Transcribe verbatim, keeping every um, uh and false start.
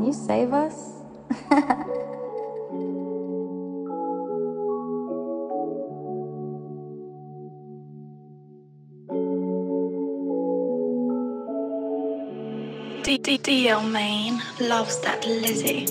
Can you save us? Dio Mane loves that Lizzie.